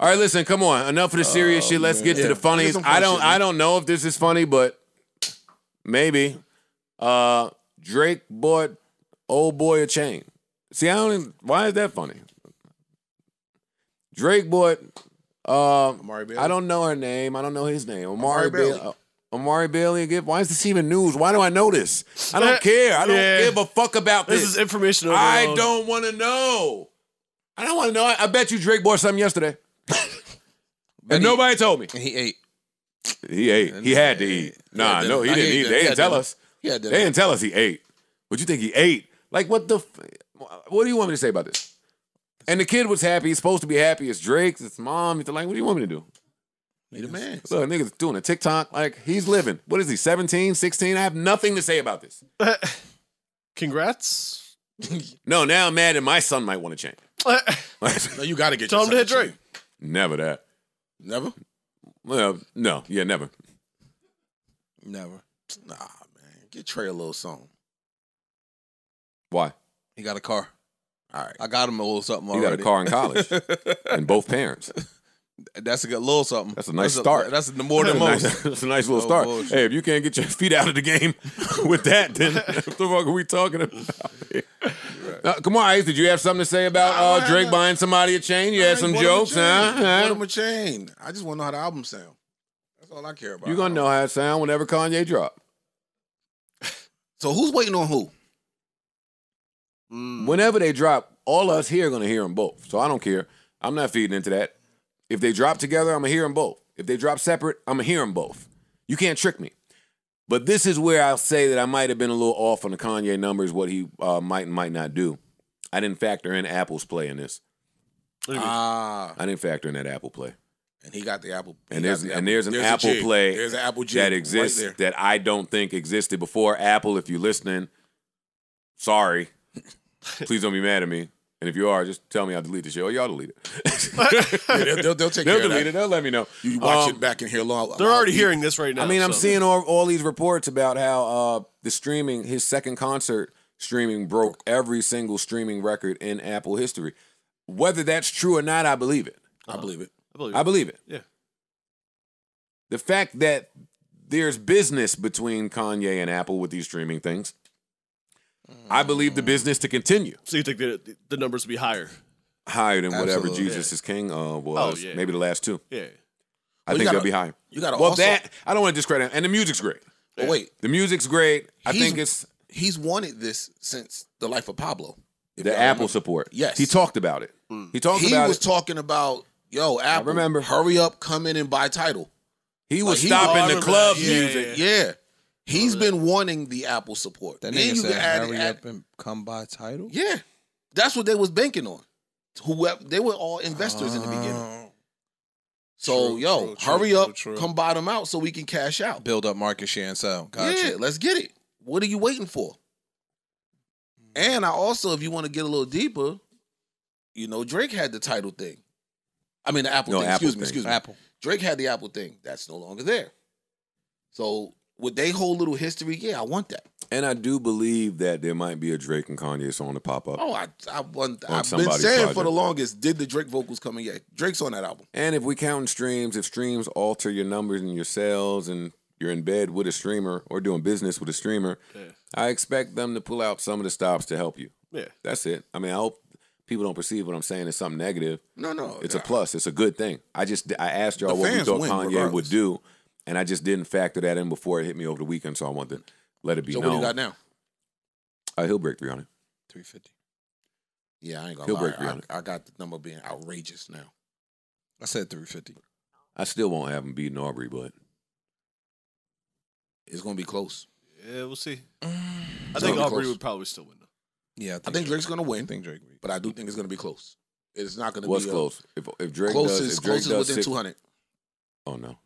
All right, listen, come on. Enough of the serious shit. Let's get to the funnies. I don't know if this is funny, but maybe. Drake bought old boy a chain. See, I don't even, why is that funny? Drake bought Amari Bailey. I don't know her name. I don't know his name. Amari Bailey. Omari Bailey a gift. Why is this even news? Why do I know this? I don't care. I don't give a fuck about this. This is information overload. I don't want to know. I don't want to know. I bet you Drake bought something yesterday. And nobody told me. And he ate. He ate. He had to eat. Nah, no, he didn't eat. They didn't tell us. They didn't tell us he ate. But you think he ate? Like, what the... What do you want me to say about this? And the kid was happy. He's supposed to be happy. It's Drake's. It's mom. It's like, what do you want me to do? Need a man. Look, niggas doing a TikTok. Like, he's living. What is he, 17, 16? I have nothing to say about this. Congrats. No, now I'm mad that my son might want to change. No, you got to get your son to hit Drake. Never that. Never? No. Yeah, never. Never. Nah, man. Get Trey a little song. Why? He got a car. All right. I got him a little something already. He got a car in college. And both parents. That's a good little something. That's a nice start. That's more than most. That's a nice little start. Bullshit. Hey, if you can't get your feet out of the game with that, then what the fuck are we talking about here? Right. Come on, Ice. Did you have something to say about Drake buying somebody a chain? You had some jokes, huh? I bought him a chain. I just want to know how the album sound. That's all I care about. You're going to know how it sound whenever Kanye drop. So who's waiting on who? Whenever they drop, all of us here are going to hear them both. So I don't care. I'm not feeding into that. If they drop together, I'm going to hear them both. If they drop separate, I'm going to hear them both. You can't trick me. But this is where I'll say that I might have been a little off on the Kanye numbers, what he might and might not do. I didn't factor in Apple's play in this. I didn't factor in that Apple play. And he got the Apple. And there's an Apple play that exists right that I don't think existed before. Apple, if you're listening, sorry. Please don't be mad at me. And if you are, just tell me I'll delete the show. Y'all delete it. Yeah, they'll take care of that. They'll delete it. They'll let me know. You watch it back in here long. They're already hearing this right now. I mean, I'm seeing all these reports about how the streaming, his second concert streaming broke every single streaming record in Apple history. Whether that's true or not, I believe it. I believe it. I believe it. Yeah. The fact that there's business between Kanye and Apple with these streaming things, I believe the business to continue. So you think that the numbers will be higher? Higher than whatever Jesus is King was. Oh, yeah. Maybe the last two. Yeah. I think they'll be higher. You gotta I don't want to discredit him. And the music's great. Yeah. Oh, wait. The music's great. I think it's... He's wanted this since the life of Pablo. The Apple support. Yes. He talked about it. He talked about it. He was talking about, yo, Apple, hurry up, come in and buy Tidal. He was stopping the club music. Yeah. He's been wanting the Apple support. That nigga said, hurry up and come buy Tidal? Yeah. That's what they was banking on. Whoever, they were all investors in the beginning. So, hurry up, come buy them out so we can cash out. Build up market share and sell. Gotcha. Yeah, let's get it. What are you waiting for? And I also, if you want to get a little deeper, you know, Drake had the Tidal thing. I mean, the Apple thing. Excuse me. Apple. Drake had the Apple thing. That's no longer there. So... with their whole little history, yeah, I want that. And I do believe that there might be a Drake and Kanye song to pop up. Oh, I've been saying for the longest, did the Drake vocals come in yet? Drake's on that album. And if we count streams, if streams alter your numbers and your sales and you're in bed with a streamer or doing business with a streamer, I expect them to pull out some of the stops to help you. Yeah. That's it. I mean, I hope people don't perceive what I'm saying as something negative. No, no. It's a plus. It's a good thing. I asked y'all what we thought Kanye would do. And I just didn't factor that in before it hit me over the weekend, so I wanted to let it be known. So what do you got now? He'll break 300. 350. Yeah, I ain't gonna lie. He'll break 300. I got the number being outrageous now. I said 350. I still won't have him beating Aubrey, but it's gonna be close. Yeah, we'll see. I think Aubrey would probably still win, though. Yeah, I think Drake's gonna win. I think Drake, but I do think it's gonna be close. It's not gonna be close. If Drake does, close is within 200. Oh no.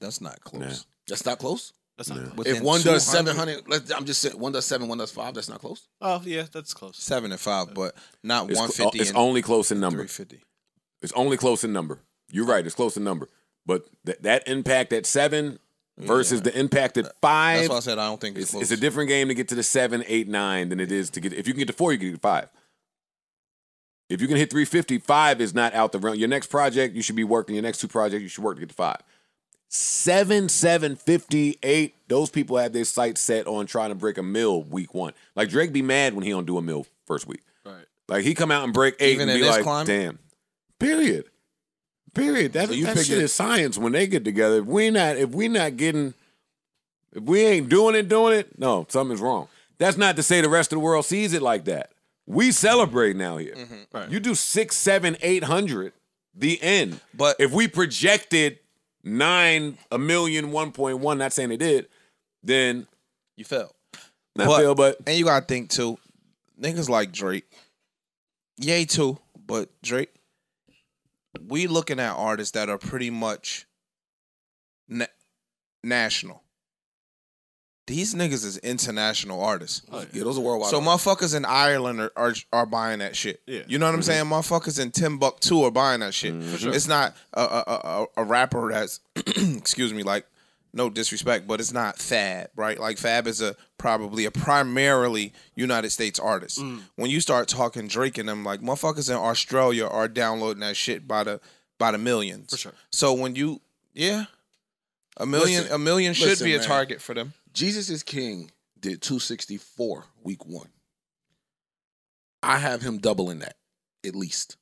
That's not close. Nah. That's not close? That's not close. If one does 700, I'm just saying, one does 7, one does 5, that's not close? Oh, yeah, that's close. 7 and 5, but not 150. It's only close in number. 350. It's only close in number. You're right, it's close in number. But that impact at 7 versus the impact at 5. That's why I said I don't think it's close. It's a different game to get to the 7, 8, 9 than it is to get, if you can get to 4, you can get to 5. If you can hit 350, 5 is not out the realm. Your next project, you should be working. Your next two projects, you should work to get to 5. 7, 758, those people have their sights set on trying to break a mil week 1. Like, Drake be mad when he don't do a mil first week. Right. Like, he come out and break 8 even and be like, climb? Damn. Period. That, so you that shit is science when they get together. If we ain't doing it, no, something's wrong. That's not to say the rest of the world sees it like that. We celebrate now here. Mm-hmm, right. You do 6, 7, 800, the end. But if we projected 9, a million, 1.1, not saying they did, then you failed. And you gotta think too, niggas like Drake. Yay too, but Drake. We looking at artists that are pretty much national. These niggas is international artists. Oh, yeah, those are worldwide. So motherfuckers in Ireland are buying that shit. Yeah. You know what I'm saying? Motherfuckers in Timbuktu are buying that shit. For sure. It's not a rapper that's, excuse me, like, no disrespect, but it's not Fab, right? Like, Fab is primarily United States artist. Mm. When you start talking Drake and them, like, motherfuckers in Australia are downloading that shit by the millions. For sure. So when you, yeah, a million should be a target for them. Jesus Is King did 264 week 1. I have him doubling that, at least.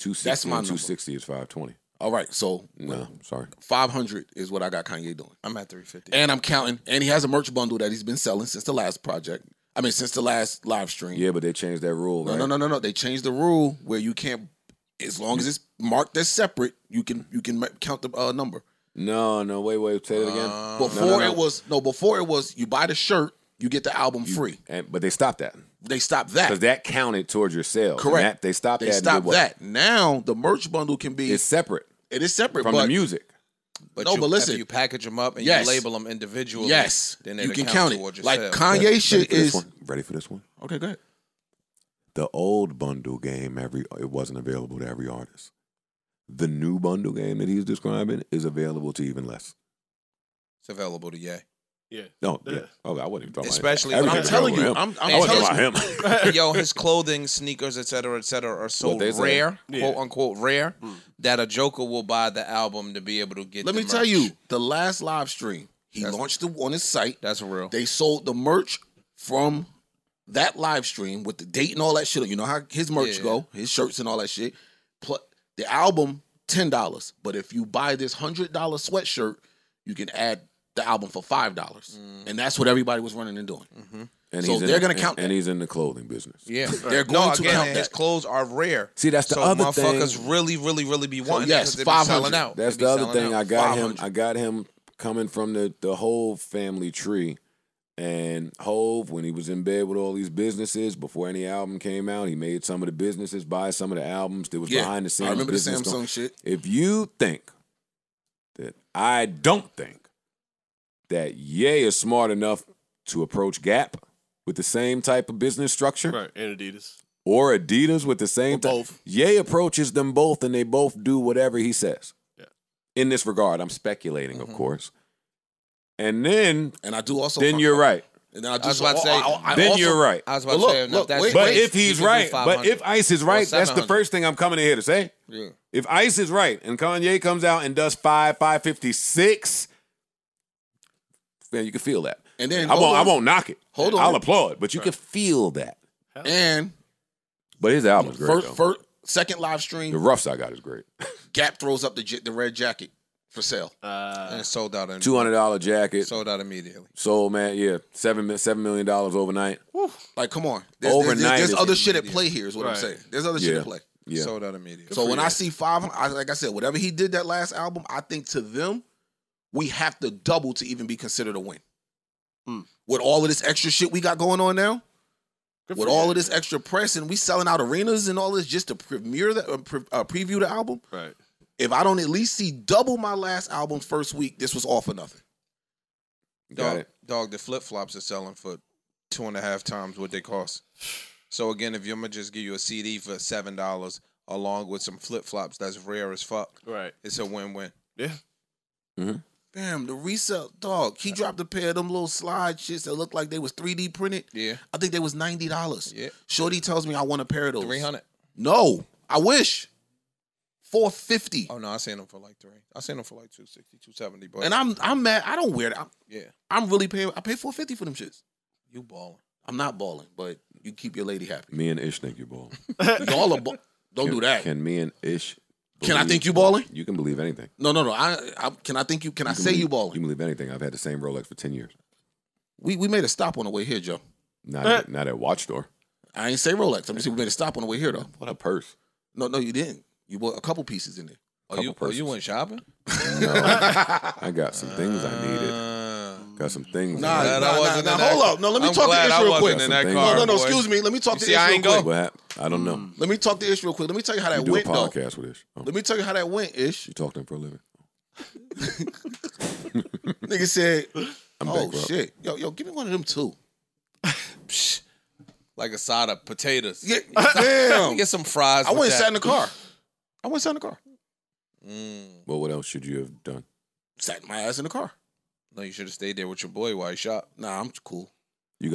260. That's my 260 is 520. All right, so no, sorry. 500 is what I got Kanye doing. I'm at 350, and I'm counting. And he has a merch bundle that he's been selling since the last project. I mean, since the last live stream. Yeah, but they changed that rule. Right? No. They changed the rule where you can't, as long as it's marked as separate, you can count the number. No, wait, say it again. Before it was you buy the shirt, you get the album free. But they stopped that. They stopped that. Because that counted towards your sale. Correct. And they stopped that. Now the merch bundle can be... It's separate. It is separate from the music. But listen. If you package them up and you label them individually, then you can count it. Like sale. Kanye shit is... Ready for this one? Okay, go ahead. The old bundle game, it wasn't available to every artist. The new bundle game that he's describing is available to even less. It's available to Ye. Yeah. No. Yeah. Oh, I wasn't even talking about him. Especially, I'm telling you, I'm about him. Yo, his clothing, sneakers, etc., are so rare, quote unquote rare, that a joker will buy the album to be able to get. Let me tell you, the last live stream he launched it on his site. That's real. They sold the merch from that live stream with the date and all that shit. You know how his merch go, his shirts and all that shit. The album, $10. But if you buy this $100 sweatshirt, you can add the album for $5. Mm. And that's what everybody was running and doing. Mm-hmm. And so they're going to count that. And he's in the clothing business. Yeah. They're going to count that. His clothes are rare. See, that's the other thing. So motherfuckers really, really, really be wanting that because they're selling out. That's the other thing. I got him coming from the Hove family tree. And Hove, when he was in bed with all these businesses, before any album came out, he made some of the businesses buy some of the albums. There was behind the scenes. I remember the Samsung shit. If you think that I don't think that Ye is smart enough to approach Gap with the same type of business structure. Right, and Adidas. Or Adidas with the same type. Ye approaches them both, and they both do whatever he says. Yeah. In this regard, I'm speculating, of course. And then you're right. I was about to say, if he's right, but if Ice is right, that's the first thing I'm coming in here to say. Yeah. If Ice is right and Kanye comes out and does 556, man, you can feel that. And then I won't knock it. Hold on, I'll applaud, but you can feel that. But his album's great. Second live stream, the roughs I got is great. Gap throws up the red jacket. For sale. And it sold out immediately. $200 jacket. Sold out immediately. Sold, man, yeah. $7 million overnight. Woo. Like, come on. There's other shit at play here is what I'm saying. There's other shit at play. Yeah. Sold out immediately. So when I see 500, like I said, whatever he did that last album, I think to them, we have to double to even be considered a win. Mm. With all of this extra shit we got going on now, with all of this extra press and we selling out arenas and all this just to preview the album. Right. If I don't at least see double my last album first week, this was all for nothing. Dog, the flip-flops are selling for 2.5 times what they cost. So, again, if you're going to just give you a CD for $7 along with some flip-flops that's rare as fuck, right? It's a win-win. Yeah. Mm-hmm. Damn, the resell, dog. He dropped a pair of them little slide shits that looked like they was 3D printed. Yeah. I think they was $90. Yeah. Shorty tells me I want a pair of those. $300. No, I wish. 450. Oh no, I seen them for like 3. I seen them for like 260, 270. But and I'm mad. I don't wear that. Yeah, I'm really paying. I pay 450 for them shits. You balling? I'm not balling, but you keep your lady happy. Me and Ish think you balling. Y'all are balling. Don't do that. Can me and Ish? Can I think you balling? You can believe anything. No, no, no. I can I think you? Can I say you balling? You can believe anything. I've had the same Rolex for 10 years. We made a stop on the way here, Joe. Not at watch store. I ain't say Rolex. I'm just saying we made a stop on the way here though. What a purse. No, no, you didn't. You bought a couple pieces in there. Oh, you went shopping? No, I got some things I needed. Got some things. Nah, hold up. No, let me talk to Ish real quick. No, excuse me. Let me talk to Ish real quick. I don't know. Let me talk to Ish real quick. Let me tell you how that went though. Do a podcast with Ish. Let me tell you how that went, Ish. You talked to him for a living. Nigga said, "Oh shit, yo, give me one of them too." Like a side of potatoes. Yeah, damn. Get some fries. I went and sat in the car. I went and sat in the car. Well, what else should you have done? Sat my ass in the car. No, you should have stayed there with your boy while he shopped. Nah, I'm cool.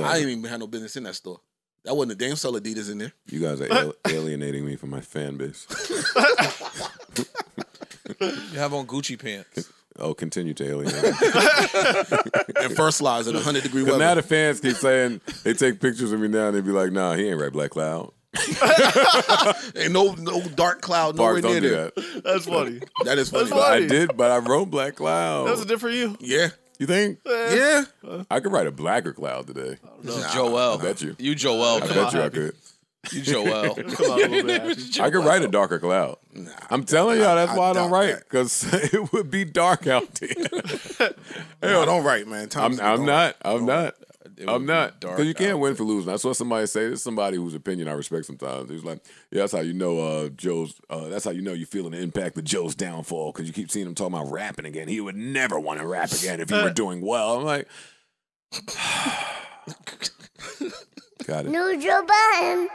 I ain't even had no business in that store. That wasn't a damn sell Adidas in there. You guys are alienating me from my fan base. You have on Gucci pants. Oh, continue to alienate. And first lies at 100 degree weather. Now the fans keep saying, they take pictures of me now and they be like, nah, he ain't right, Black Cloud. Ain't no dark cloud nowhere near there. That's funny. That is funny. But I did, but I wrote Black Cloud. That was a different you. Yeah. You think? Yeah. I could write a blacker cloud today. Nah, Joel. I bet you. You Joel. I bet you I could. You Joel. I could write a darker cloud. Nah, I'm telling y'all, that's why I don't write, because it would be dark out there. Hell, don't write, man. I'm not. Because you can't win for losing. I saw somebody say this. Somebody whose opinion I respect sometimes. He was like, "Yeah, that's how you know Joe's. That's how you know you're feeling the impact of Joe's downfall, because you keep seeing him talking about rapping again. He would never want to rap again if he were doing well." I'm like, got it. New Joe Biden.